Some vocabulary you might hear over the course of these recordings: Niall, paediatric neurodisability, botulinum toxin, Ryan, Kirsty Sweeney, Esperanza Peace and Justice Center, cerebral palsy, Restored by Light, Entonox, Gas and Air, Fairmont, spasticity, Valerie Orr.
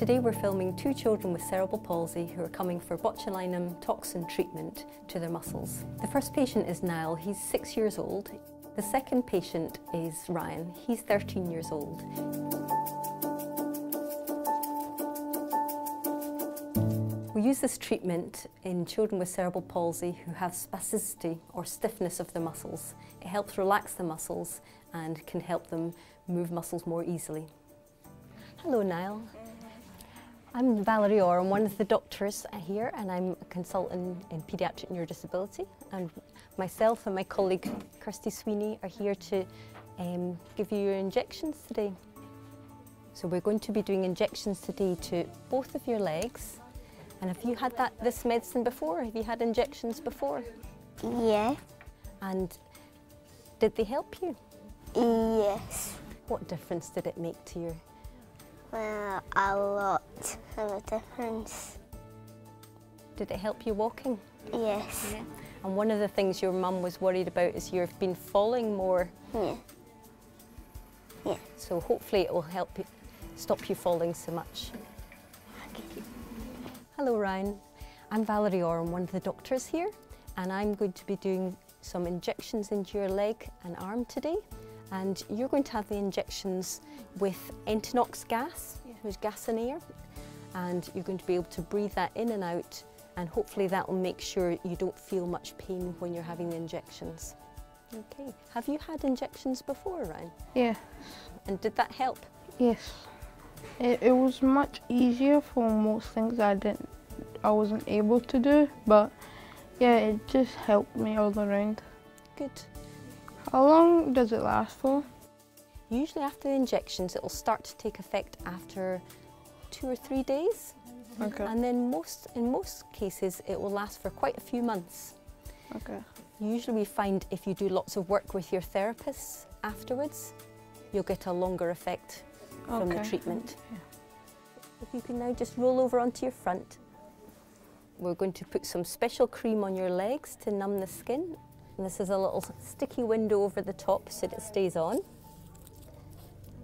Today we're filming two children with cerebral palsy who are coming for botulinum toxin treatment to their muscles. The first patient is Niall, he's 6 years old. The second patient is Ryan, he's 13 years old. We use this treatment in children with cerebral palsy who have spasticity or stiffness of the muscles. It helps relax the muscles and can help them move muscles more easily. Hello Niall. I'm Valerie Orr, I'm one of the doctors here and I'm a consultant in paediatric neurodisability, and myself and my colleague Kirsty Sweeney are here to give you your injections today. So we're going to be doing injections today to both of your legs. And have you had this medicine before? Have you had injections before? Yeah. And did they help you? Yes. What difference did it make to you? Well, a lot of a difference. Did it help you walking? Yes. Yeah. And one of the things your mum was worried about is you've been falling more. Yeah. Yeah. So hopefully it will help you, stop you falling so much. Okay. Hello Ryan. I'm Valerie Orr, I'm one of the doctors here, and I'm going to be doing some injections into your leg and arm today. And you're going to have the injections with Entonox gas, which is gas and air, and you're going to be able to breathe that in and out, and hopefully that will make sure you don't feel much pain when you're having the injections. Okay. Have you had injections before, Ryan? Yeah. And did that help? Yes. It was much easier for most things I wasn't able to do, but yeah, it just helped me all around. Good. How long does it last for? Usually after the injections it will start to take effect after 2 or 3 days. Okay. And then in most cases it will last for quite a few months. Okay. Usually we find if you do lots of work with your therapists afterwards, you'll get a longer effect from the treatment. Yeah. If you can now just roll over onto your front. We're going to put some special cream on your legs to numb the skin. And this is a little sticky window over the top so that it stays on.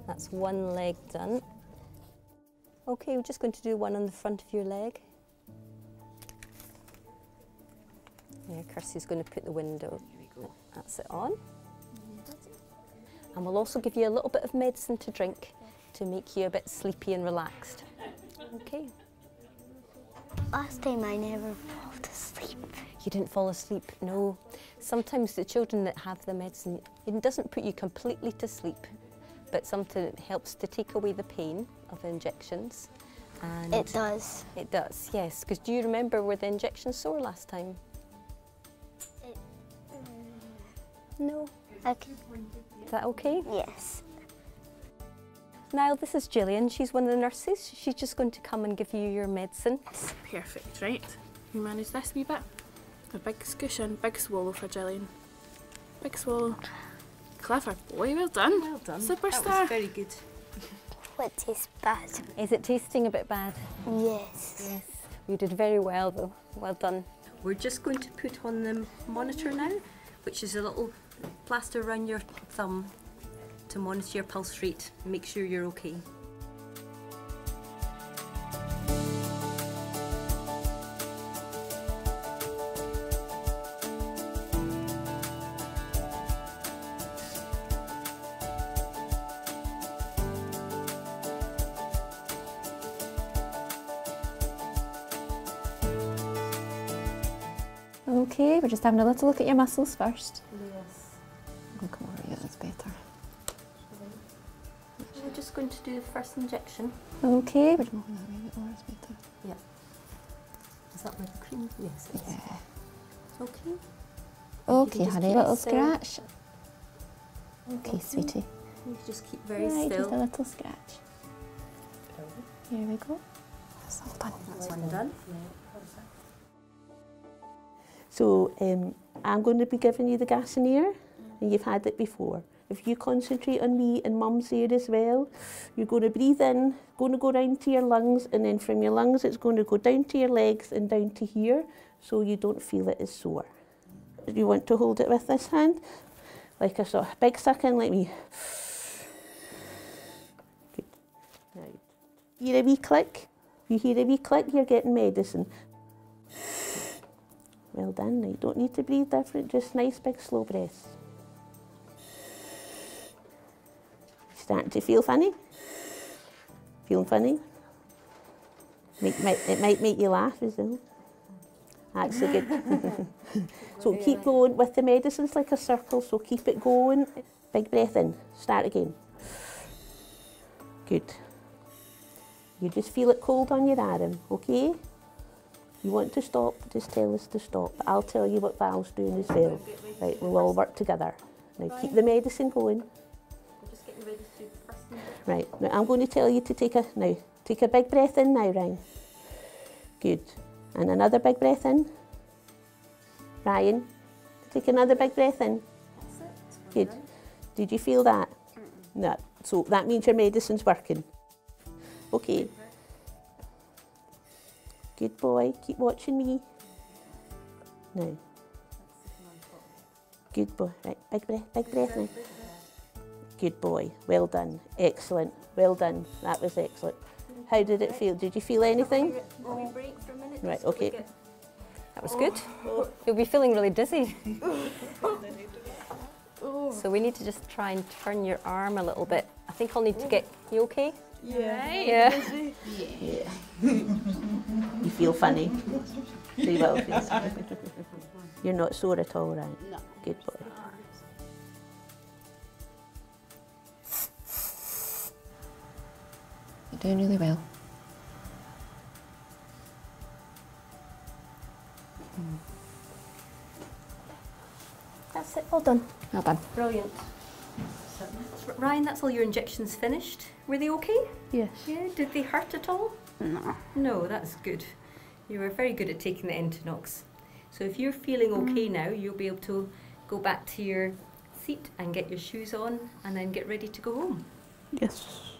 That's one leg done. Okay, we're just going to do one on the front of your leg. Yeah, Kirsty's going to put the window. Here we go. That's it on. And we'll also give you a little bit of medicine to drink to make you a bit sleepy and relaxed. Okay. Last time I never fell asleep. You didn't fall asleep, no. Sometimes the children that have the medicine, it doesn't put you completely to sleep, but sometimes it helps to take away the pain of injections. And it does. It does, yes. Because do you remember, were the injections sore last time? No. Okay. Is that okay? Yes. Niall, this is Gillian. She's one of the nurses. She's just going to come and give you your medicine. Perfect, right? You manage this wee bit. A big squish in, big swallow for Gillian. Big swallow. Clever boy, well done. Well done. Superstar. That was very good. What tastes bad? Is it tasting a bit bad? Yes. Yes. You did very well though. Well done. We're just going to put on the monitor now, which is a little plaster around your thumb to monitor your pulse rate and make sure you're okay. Okay, we're just having a little look at your muscles first. Yes. Oh, come over here, that's better. We're just going to do the first injection. Okay, we're just moving that way a bit more, it's better. Yeah. Is that where the cream? Yes, it is. Yeah. It's okay. Okay, honey, a little scratch. Okay, sweetie. You just keep very still. Right, just a little scratch. Here we go. That's all done. That's one done. So I'm going to be giving you the gas and air, and you've had it before. If you concentrate on me and mum's air as well, you're going to breathe in, going to go down to your lungs, and then from your lungs it's going to go down to your legs and down to here, so you don't feel it as sore. You want to hold it with this hand, like a sort of big suck in, like me. Good. Now, Hear a wee click? You hear a wee click, you're getting medicine. Well done, now you don't need to breathe different, just nice big slow breaths. Starting to feel funny? Feeling funny? It might make you laugh as well. Actually good. So keep going with the medicines like a circle, so keep it going. Big breath in, start again. Good. You just feel it cold on your arm, okay? You want to stop, just tell us to stop. I'll tell you what Val's doing as well. Right, we'll all work together. Now keep the medicine going. Right, now I'm going to tell you to take a big breath in now, Ryan. Good. And another big breath in. Ryan, take another big breath in. Good. Did you feel that? No. So that means your medicine's working. Okay. Good boy. Keep watching me. Now. Good boy. Right. Big breath now. Good boy. Well done. Excellent. Well done. That was excellent. How did it feel? Did you feel anything? Right, okay. That was good. You'll be feeling really dizzy. So we need to just try and turn your arm a little bit. I think I'll need to get... You okay? Yeah. Yeah. Yeah. You feel funny? You will feel funny. You're not sore at all, right? No. Good boy. You're doing really well. That's it, all done. Well done. Brilliant. Ryan, that's all your injections finished. Were they okay? Yes. Yeah, did they hurt at all? No. No, that's good. You were very good at taking the Entonox. So if you're feeling okay now, you'll be able to go back to your seat and get your shoes on and then get ready to go home. Yes.